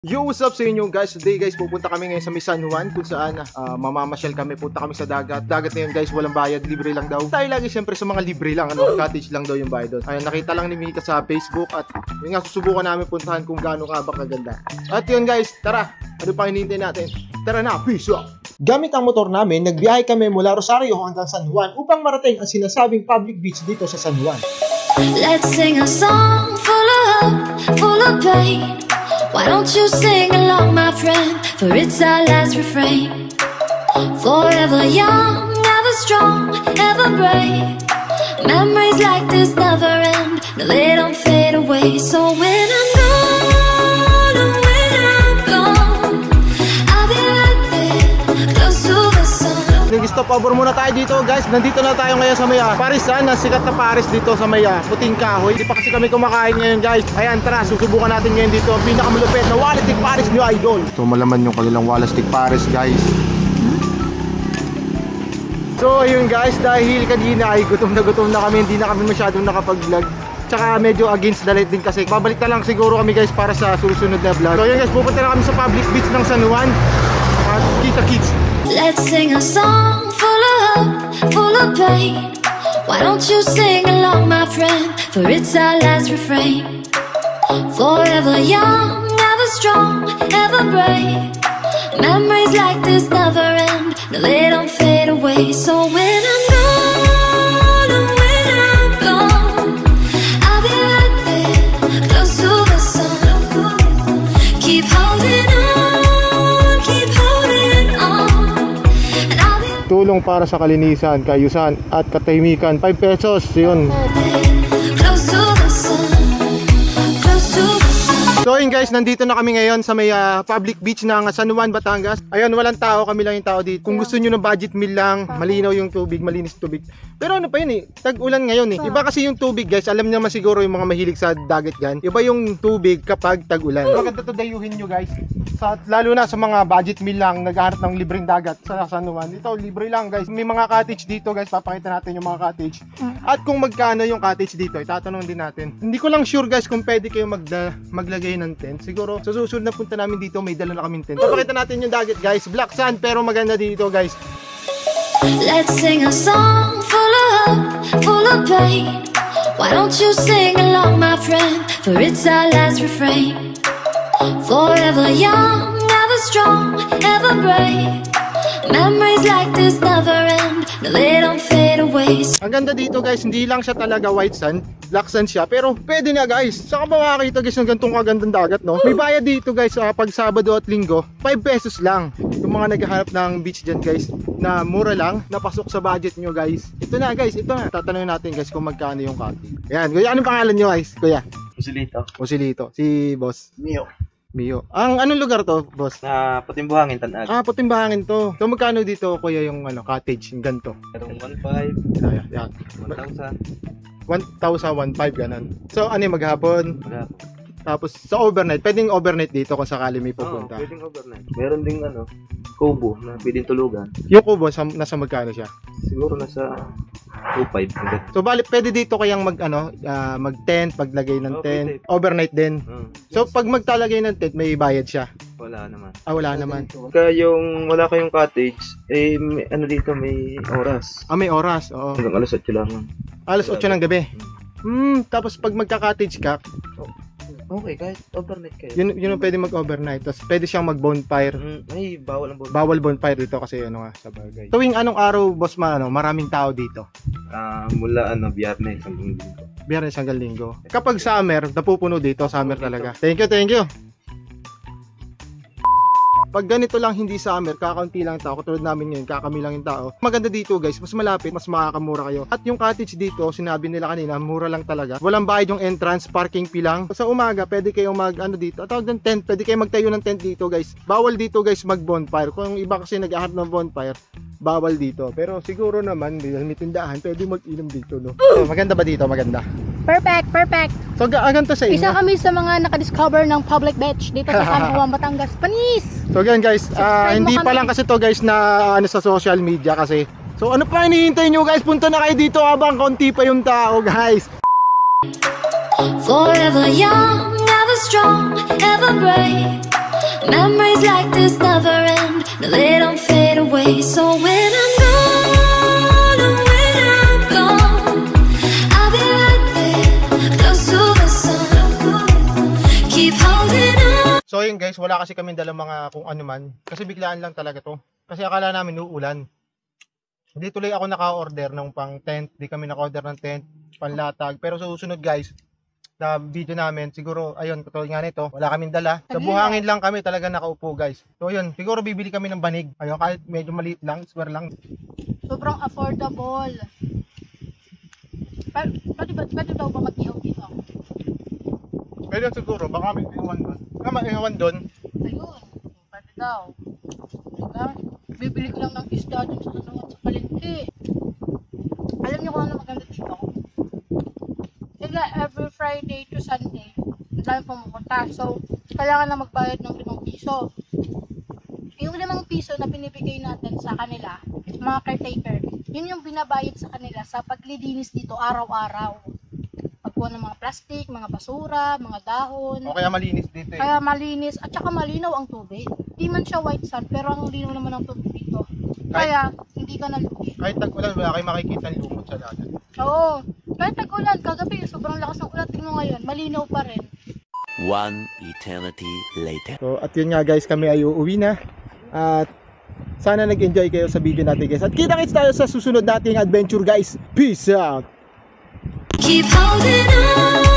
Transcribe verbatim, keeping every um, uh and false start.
Yo, what's up sa inyo guys? Today guys, pupunta kami ngayon sa San Juan kung saan uh, mamamasyal kami. Punta kami sa dagat. Dagat na yun guys, walang bayad, libre lang daw. Tayo lagi syempre sa mga libre lang, ano, cottage lang daw yung bayad doon. Ayun, nakita lang ni Mika sa Facebook at yun nga, susubukan namin puntahan kung gaano ka ba kaganda. At yun guys, tara, ano pang hinihintay natin? Tara na, peace out! Gamit ang motor namin, nagbiyahe kami mula Rosario hanggang San Juan upang marating ang sinasabing public beach dito sa San Juan. Let's sing a song full of hope, full of pain. Why don't you sing along, my friend? For it's our last refrain. Forever young, ever strong, ever brave. Memories like this never end. No, they don't fade away. So when I'm gone, or when I'm gone, I'll be right there, close to the sun. Nag-stop over muna tayo dito guys. Nandito na tayo ngayon sa Maya Parisan. Ang sikat na Paris dito sa Maya Puting Kahoy. Hindi pa kasi kami kumakain ngayon guys. Ayan, tara, susubukan natin ngayon dito ang pinakamalupit na walastig Paris ni Idol. So malaman yung kanilang walastig Paris guys. So yun guys, dahil kanina ay gutom na gutom na kami, hindi na kami masyadong nakapag-vlog. Tsaka medyo against the light din kasi. Babalik na lang siguro kami guys para sa susunod na vlog. So yun guys, pupunta na kami sa public beach ng San Juan. At kita kids. Let's sing a song full of hope, full of pain. Why don't you sing along, my friend? For it's our last refrain. Forever young, ever strong, ever brave. Memories like this never end. No, they don't fade away. So when I'm gone, or when I'm gone, I'll be right there, close to the sun. Keep holding on, keep holding on. And I'll be tulong para sa kalinisan, kayusan at katahimikan. five pesos, yun. So yun guys, nandito na kami ngayon sa may uh, public beach ng San Juan, Batangas. Ayun, walang tao, kami lang yung tao dito. Kung gusto niyo ng budget meal lang, malinaw yung tubig, malinis yung tubig. Pero ano pa yun eh, tag-ulan ngayon eh. Iba kasi yung tubig guys, alam naman siguro yung mga mahilig sa dagat yan. Iba yung tubig kapag tag-ulan. Maganda to dayuhin nyo guys. Sa, lalo na sa mga budget meal lang, naghahanap ng libreng dagat sa San Juan. Ito, libre lang guys. May mga cottage dito guys, papakita natin yung mga cottage. At kung magkano yung cottage dito, itatanong din natin. Hindi ko lang sure guys kung pwede kayo magda, maglagay ng tent. Siguro sa susunod na punta namin dito may dala na kaming tent. Papakita natin yung dagat guys, black sand pero maganda dito guys. Let's sing a song full of hope, full of pain. Why don't you sing along, my friend? For it's our last refrain. Forever young, ever strong, ever brave. Memories like this never end. No, they don't fade away. Ang ganda dito guys, hindi lang siya talaga white sand, black sand siya, pero pwede na guys. Saka makakita guys ng gantong kagandang dagat, no? May bayad dito guys, uh, pag Sabado at Linggo, five pesos lang. Yung mga naghahanap ng beach dyan guys, na mura lang, napasok sa budget nyo guys. Ito na guys, ito na. Tatanungin natin guys kung magkano yung cottage. Ayan, kuya, anong pangalan nyo guys? Kuya? Osilito. Osilito, si boss? Mio. Mio. Ang anong lugar to, boss? Na uh, Puting Buhangin, Tanag. Ah, Puting Buhangin to. So magkano dito, kuya, yung ano, cottage, yung ganto? one five. Ayan, ayan. one thousand. one thousand, one five, ganun. So ano yung maghapon? Maghapon. Tapos sa overnight, pwedeng overnight dito kung sakali may pupunta. Oo, pwedeng overnight. Meron ding ano, kubo na pwedeng tulugan. Yung kubo, nasa magkano siya? Siguro nasa two five. So bali pwede dito kayang mag ano, uh, mag tent, paglagay ng tent, overnight din. Hmm. So pag magtalagay ng tent, may bayad siya. Wala naman. Ah, wala so, naman. Kaya yung wala kayong cottage, eh may, ano dito may oras. Ah, may oras. Oo. Hanggang alas otso lang. alas otso ng gabi. Hmm, tapos pag magka-cottage ka, okay, kahit overnight kayo. Yun, yun ang pwede mag-overnight. Tapos pwede siyang mag-bonfire. Mm, ay, bawal ang bonfire. Bawal bonfire dito kasi ano nga, sa bagay. Tuwing anong araw, boss, ma, ano, maraming tao dito? Uh, mula, ano, Biyernes hanggang Linggo. Biyernes hanggang Linggo. Kapag summer, napupuno dito. Summer okay, talaga. Thank you, thank you. Pag ganito lang hindi summer, kakaunti lang tao, katulad namin ngayon, kakami lang yung tao. Maganda dito guys, mas malapit, mas makakamura kayo. At yung cottage dito, sinabi nila kanina, mura lang talaga. Walang bayad yung entrance, parking fee lang. Sa umaga, pwede kayong mag, ano dito, tawag ng tent, pwede kayong magtayo ng tent dito guys. Bawal dito guys mag bonfire. Kung yung iba kasi nag-aharap ng bonfire, bawal dito. Pero siguro naman, may tindahan, pwede mag-inom dito, no? So, maganda ba dito? Maganda. Perfect, perfect. So ganito sa inyo. Isa kami sa mga nakadiscover ng public beach dito sa San Juan, Batangas. Panis! So ganyan guys, uh, hindi pa lang kasi to guys na ano, sa social media kasi. So ano pa hinihintay nyo guys? Punta na kayo dito habang konti pa yung tao guys. Forever young, ever strong, ever brave. Memories like this never end, no, they don't fade away. So when I'm gone, or when I'm gone, I'll be like there, close to the sun. Keep holding on. So yun guys, wala kasi kaming dalang mga kung ano man, kasi biglaan lang talaga to. Kasi akala namin uulan. Hindi tuloy ako naka-order ng pang tent. Hindi kami naka-order ng tent, panlatag. Pero sa susunod guys na video namin, siguro, ayun, katuloy nga nito, wala kaming dala. Sa Buhangin lang kami talaga nakaupo, guys. So, yun, siguro bibili kami ng banig. Ayun, kahit medyo maliit lang, swear lang. Sobrang affordable. Pero, pwede ba, pwede daw ba mag-iaw dito? Pwede siguro, baka may iwan doon. Baka may iwan doon. Ayun, pwede daw. Diba? Bibili ko lang ng isda dun sa tanong at sa palengke. Alam niyo kung ano maganda dito? Every Friday to Sunday ang dami pumupunta, so kailangan na magbayad ng limang piso. Yung limang piso na binibigay natin sa kanila, mga caretaker, yun yung binabayad sa kanila sa paglilinis dito araw-araw, pagkuha ng mga plastic, mga basura, mga dahon. O kaya malinis dito eh. Kaya malinis at saka malinaw ang tubig. Hindi man siya white sand pero ang linaw naman ang tubig dito, kaya kahit, hindi ka nalugi. Kahit tag-ulan wala kayo makikita ang lumot sa dagat. Oo. Kahit tag-ulan, kagabi, sobrang lakas ng ulan, tingnan mo ngayon, malinaw pa rin. One eternity later. So, at yun nga guys, kami ay uuwi na. At sana nag-enjoy kayo sa video natin guys. At kita-kits tayo sa susunod nating adventure guys. Peace out! Keep holding on.